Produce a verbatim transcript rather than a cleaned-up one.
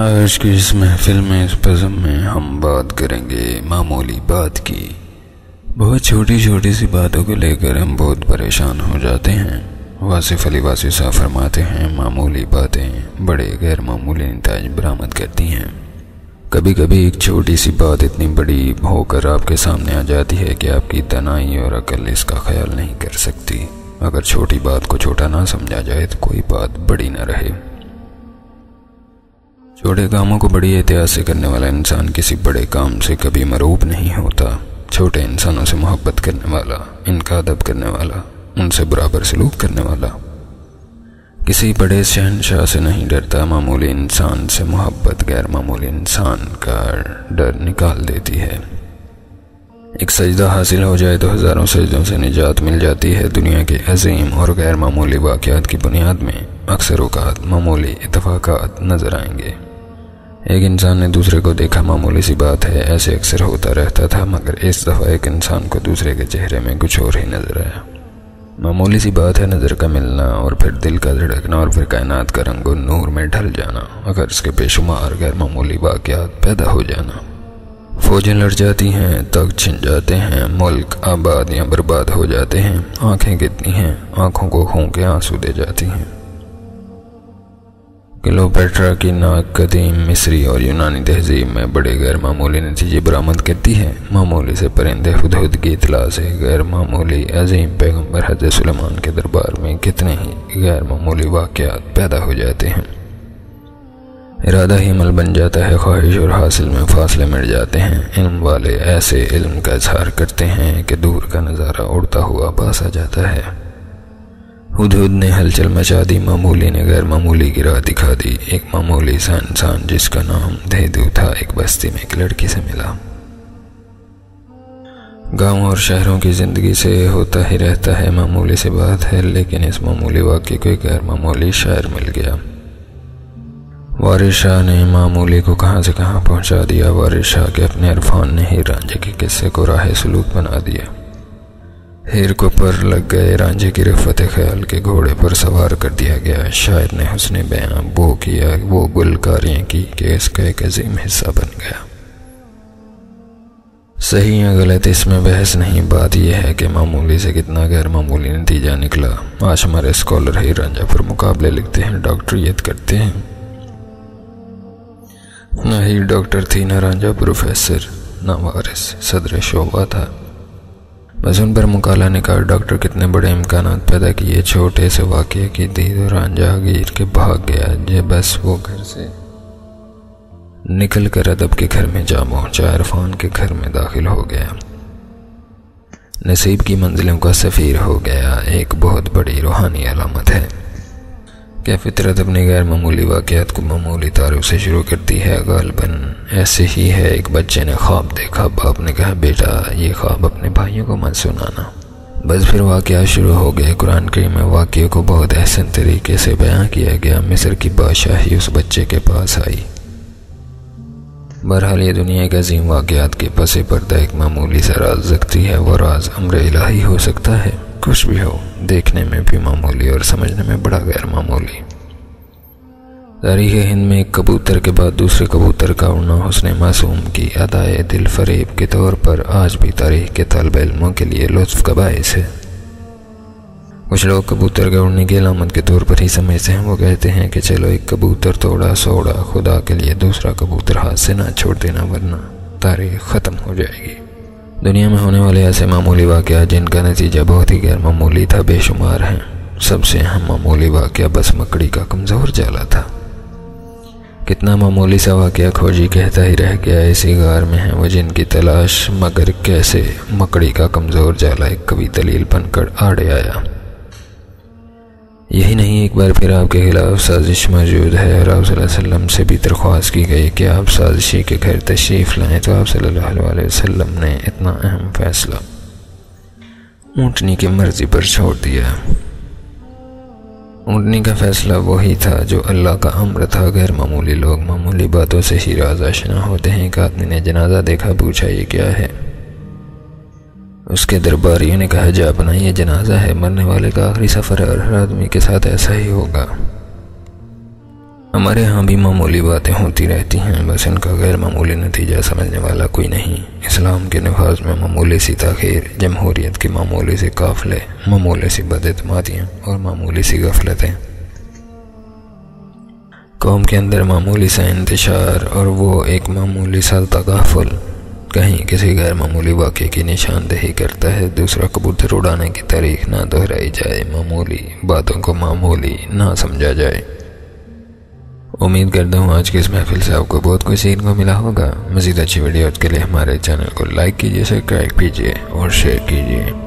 आज की इस महफिल में इस पज़म में हम बात करेंगे मामूली बात की। बहुत छोटी छोटी सी बातों को लेकर हम बहुत परेशान हो जाते हैं। वासिफ अली वासिफ साहब फरमाते हैं, मामूली बातें बड़े गैर मामूली नताज बरामद करती हैं। कभी कभी एक छोटी सी बात इतनी बड़ी होकर आपके सामने आ जाती है कि आपकी तनाई और अकल इसका ख्याल नहीं कर सकती। अगर छोटी बात को छोटा ना समझा जाए तो कोई बात बड़ी ना रहे। छोटे कामों को बड़ी एहतियात से करने वाला इंसान किसी बड़े काम से कभी मरूब नहीं होता। छोटे इंसानों से मोहब्बत करने वाला, इनका अदब करने वाला, उनसे बराबर सलूक करने वाला किसी बड़े शहनशाह से नहीं डरता। मामूली इंसान से मोहब्बत गैर मामूली इंसान का डर निकाल देती है। एक सजदा हासिल हो जाए तो हज़ारों सजदों से निजात मिल जाती है। दुनिया के अजीम और गैर मामूली वाक़यात की बुनियाद में अक्सर औक़ात मामूली इत्तफ़ाक़ात नज़र आएंगे। एक इंसान ने दूसरे को देखा, मामूली सी बात है, ऐसे अक्सर होता रहता था, मगर इस दफ़ा एक इंसान को दूसरे के चेहरे में कुछ और ही नज़र आया। मामूली सी बात है, नज़र का मिलना और फिर दिल का धड़कना और फिर कायनात का रंगो नूर में ढल जाना अगर इसके बेशुमार गैर मामूली वाक़यात पैदा हो जाना। फ़ौजें लड़ जाती हैं, तख्त छिन जाते हैं, मुल्क आबाद या बर्बाद हो जाते हैं, आँखें गिरती हैं, आँखों को खून के आंसू दे जाती हैं। क्लियोपेट्रा की नाक कदीम मिस्री और यूनानी तहजीब में बड़े गैर मामूली नतीजे बरामद करती है। मामूली से परिंदे खुद खुद की इतला से गैर मामूली अजीम पैगम्बर हज़रत सुलेमान के दरबार में कितने ही गैर मामूली वाक़यात पैदा हो जाते हैं। इरादा ही अमल बन जाता है, ख्वाहिश और हासिल में फासले मिट जाते हैं। इल्म वाले ऐसे इल्म का इजहार करते हैं कि दूर का नज़ारा उड़ता हुआ पास आ जाता है। हुदहुद ने हलचल मचा दी, मामूली ने गैर मामूली की राह दिखा दी। एक मामूली सा इंसान जिसका नाम धैदू था, एक बस्ती में एक लड़की से मिला। गांव और शहरों की ज़िंदगी से होता ही रहता है, मामूली सी बात है, लेकिन इस मामूली वाक़े को एक गैर मामूली शायर मिल गया। वारिस शाह ने मामूली को कहाँ से कहाँ पहुँचा दिया। वारिस शाह के अपने इरफान ने ही रांझे के किस्से को राह सलूक बना दिया। हीर को पर लग गए, रांझे की रफ़त ख्याल के घोड़े पर सवार कर दिया गया। शायर ने हुस्न बयां वो किया, वो गुलकारियाँ की कि इसका एक अजीम हिस्सा बन गया। सही या गलत इसमें बहस नहीं, बात यह है कि मामूली से कितना गैर मामूली नतीजा निकला। आज हमारे स्कॉलर हीर रांझा पर मुकाबले लिखते हैं, डॉक्टरियत करते हैं। ना हीर डॉक्टर थी, ना रांझा प्रोफेसर, ना वारिस सदर शोबा था। बस उन पर मुकाला निकाल। डॉक्टर कितने बड़े इम्कान पैदा किए। छोटे से वाक़े की दीद और रांझा गिर के भाग गया। जब बस वो घर से निकल कर अदब के घर में जा पहुँचा, इरफान के घर में दाखिल हो गया, नसीब की मंजिलों का सफ़ीर हो गया। एक बहुत बड़ी रूहानी अलामत है क्या फितरत अपने गैर मामूली वाक़यात को मामूली तारुफ से शुरू करती है। गालबन ऐसे ही है। एक बच्चे ने ख्वाब देखा, बाप ने कहा, बेटा ये ख्वाब अपने भाइयों को मत सुनाना। बस फिर वाक़या शुरू हो गए। कुरान करीम में वाक़ये को बहुत अहसन तरीके से बयां किया गया। मिस्र की बादशाही उस बच्चे के पास आई। बहरहाल ये दुनिया के अजीम वाक़यात के पसे पर्दा एक मामूली सा राज रखती है। वह राज अम्र इलाही हो सकता है, कुछ भी हो, देखने में भी मामूली और समझने में बड़ा गैर मामूली। तारीख़ हिंद में एक कबूतर के बाद दूसरे कबूतर का उड़ना हुस्न मासूम की अदाए दिल फरेब के तौर पर आज भी तारीख़ के तलबा इल्मों के लिए लुत्फ़ का बायस है। कुछ लोग कबूतर के उड़ने की अलामत के तौर पर ही समझते हैं। वो कहते हैं कि चलो एक कबूतर तोड़ा सोड़ा, खुदा के लिए दूसरा कबूतर हाथ से ना छोड़ देना वरना तारीख़ ख़त्म हो जाएगी। दुनिया में होने वाले ऐसे मामूली वाक़यात जिनका नतीजा बहुत ही गैर मामूली था, बेशुमार हैं। सबसे अहम मामूली वाक़या बस मकड़ी का कमज़ोर जाला था। कितना मामूली सा वाक़या खोजी कहता ही रह गया। इसी गार में है वो जिनकी तलाश, मगर कैसे। मकड़ी का कमज़ोर जाला एक कभी दलील बनकर आड़े आया। यही नहीं, एक बार फिर आपके खिलाफ साजिश मौजूद है। और आप सल्लल्लाहु अलैहि वसल्लम से भी दरख्वास्त की गई कि आप साजिशी के घर तशरीफ़ लाएँ, तो आप सल्लल्लाहु अलैहि वसल्लम ने इतना अहम फ़ैसला ऊँटनी की मर्ज़ी पर छोड़ दिया। ऊँटनी का फ़ैसला वही था जो अल्लाह का अम्र था। गैर मामूली लोग मामूली बातों से ही राज आशना होते हैं। एक आदमी ने जनाजा देखा, पूछा ये क्या है। उसके दरबारियों ने कहा, जा अपना ये जनाजा है, मरने वाले का आखिरी सफ़र है और हर आदमी के साथ ऐसा ही होगा। हमारे यहाँ भी मामूली बातें होती रहती हैं, बस इनका गैर मामूली नतीजा समझने वाला कोई नहीं। इस्लाम के नफाज में मामूली सी ताखीर, जमहूरियत की मामूली से काफले, मामूली सी बदएतमादियाँ और मामूली सी गफलतें, कौम के अंदर मामूली सा इंतशार और वो एक मामूली सा तगाफुल। कहीं किसी गैर मामूली वाक़े की निशानदेही करता है दूसरा, कबूतर उड़ाने की तारीख ना दोहराई जाए, मामूली बातों को मामूली ना समझा जाए। उम्मीद करता हूँ आज की इस महफिल से आपको बहुत कुछ सीखने को मिला होगा। मज़ीद अच्छी वीडियोज़ के लिए हमारे चैनल को लाइक कीजिए, सब्सक्राइब कीजिए और शेयर कीजिए।